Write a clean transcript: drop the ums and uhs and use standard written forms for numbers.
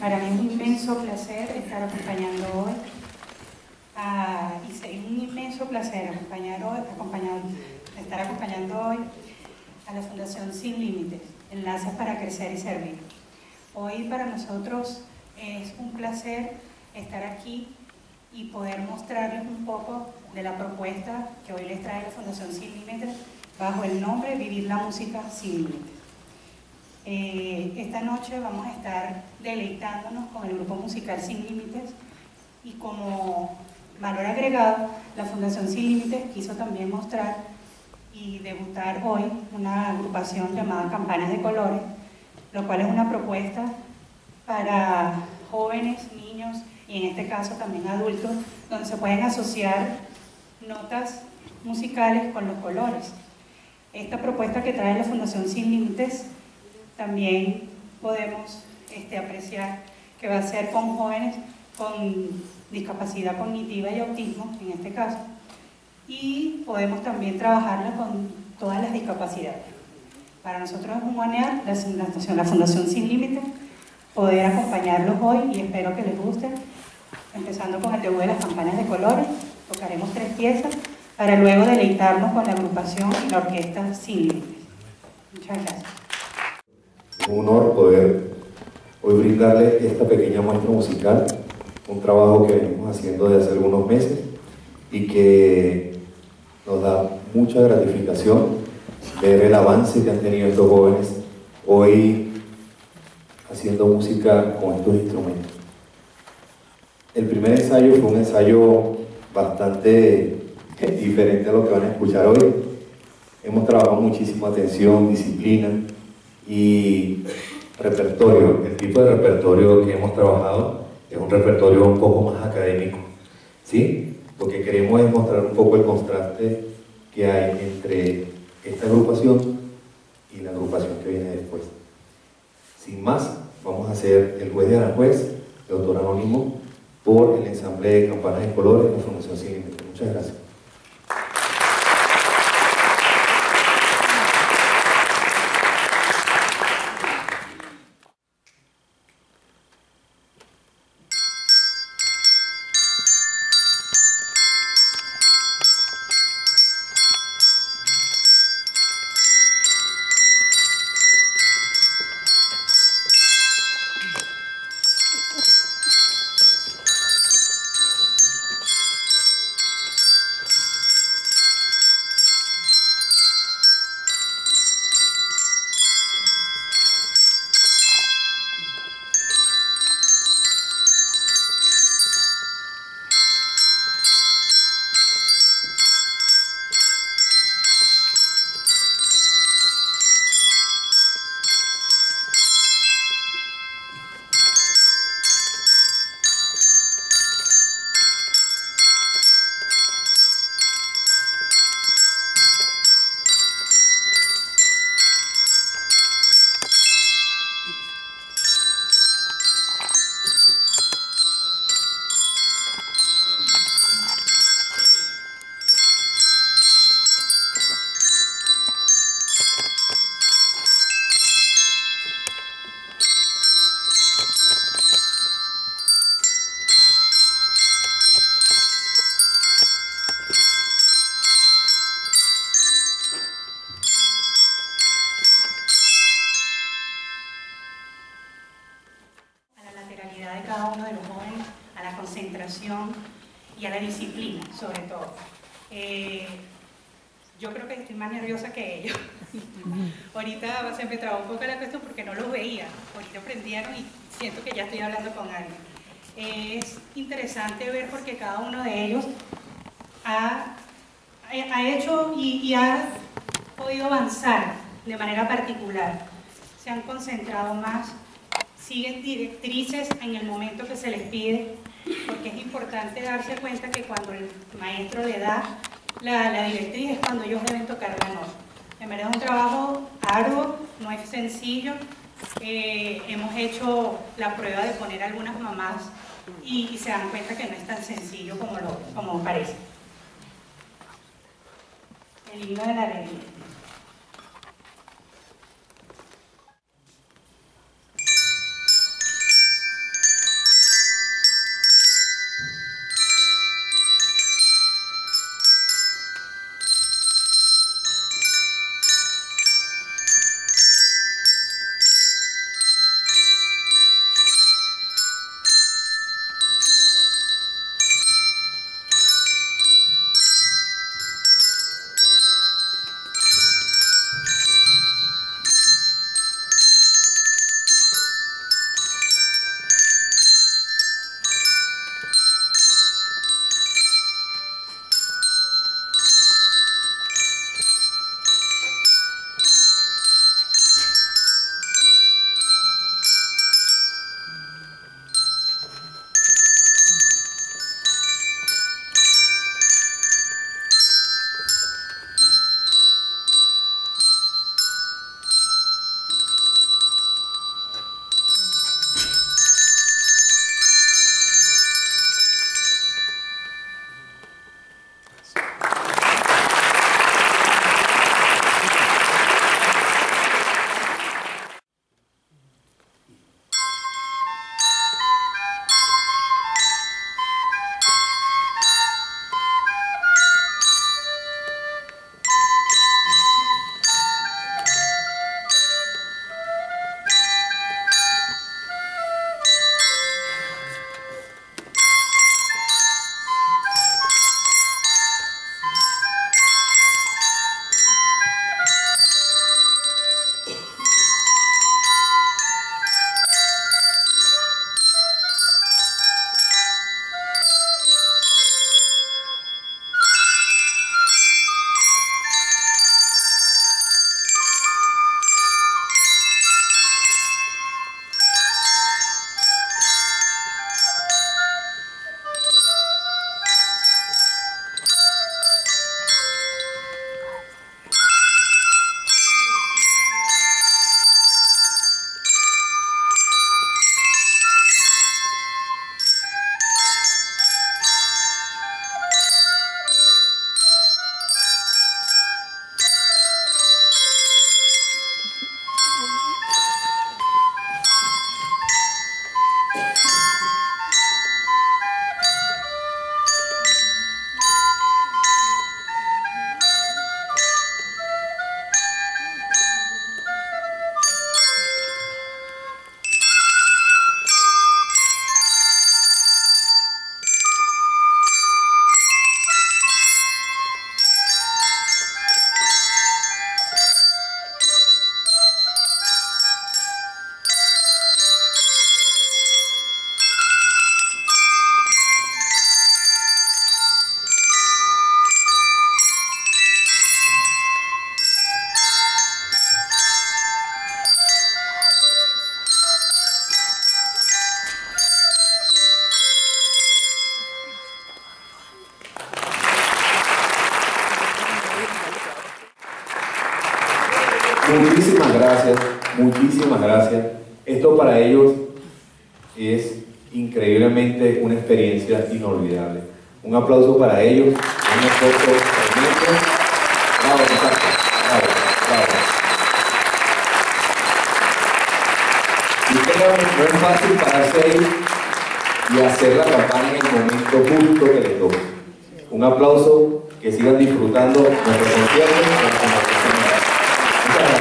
Para mí es un inmenso placer estar acompañando hoy, estar acompañando hoy a la Fundación Sin Límites, Enlaces para Crecer y Servir. Hoy para nosotros es un placer estar aquí y poder mostrarles un poco de la propuesta que hoy les trae la Fundación Sin Límites bajo el nombre Vivir la Música Sin Límites. Esta noche vamos a estar deleitándonos con el Grupo Musical Sin Límites y como valor agregado, la Fundación Sin Límites quiso también mostrar y debutar hoy una agrupación llamada Campanas de Colores, lo cual es una propuesta para jóvenes, niños y en este caso también adultos, donde se pueden asociar notas musicales con los colores. Esta propuesta que trae la Fundación Sin Límites también podemos apreciar que va a ser con jóvenes con discapacidad cognitiva y autismo, en este caso, y podemos también trabajarla con todas las discapacidades. Para nosotros es un honor, la Fundación Sin Límites, poder acompañarlos hoy y espero que les guste, empezando con el debut de las Campanas de Colores. Tocaremos 3 piezas para luego deleitarnos con la agrupación y la orquesta Sin Límites. Muchas gracias. Un honor poder hoy brindarles esta pequeña muestra musical, un trabajo que venimos haciendo desde hace algunos meses y que nos da mucha gratificación ver el avance que han tenido estos jóvenes hoy haciendo música con estos instrumentos. El primer ensayo fue un ensayo bastante diferente a lo que van a escuchar hoy. Hemos trabajado muchísimo atención, disciplina y repertorio. El tipo de repertorio que hemos trabajado es un repertorio un poco más académico, ¿sí? Lo que queremos es mostrar un poco el contraste que hay entre esta agrupación y la agrupación que viene después. Sin más, vamos a hacer El Juez de Aranjuez, de autor anónimo, por el ensamble de Campanas de Colores, la Fundación Sin Límites. Muchas gracias. Y a la disciplina, sobre todo. Yo creo que estoy más nerviosa que ellos. Ahorita se me trabó un poco la cuestión porque no los veía. Ahorita prendieron y siento que ya estoy hablando con alguien. Es interesante ver porque cada uno de ellos ha hecho y ha podido avanzar de manera particular. Se han concentrado más, siguen directrices en el momento que se les pide, porque es importante darse cuenta que cuando el maestro le da la directriz es cuando ellos deben tocar la nota. En verdad es un trabajo arduo, no es sencillo. Hemos hecho la prueba de poner a algunas mamás y se dan cuenta que no es tan sencillo como parece. El himno de la alegría. Muchísimas gracias, muchísimas gracias. Esto para ellos es increíblemente una experiencia inolvidable. Un aplauso para ellos, un esfuerzo tremendo. Bravo, bravo, bravo. No es fácil pararse ahí y hacer la campana en el momento justo que les toque. Un aplauso, que sigan disfrutando nuestro concierto. Muchas gracias.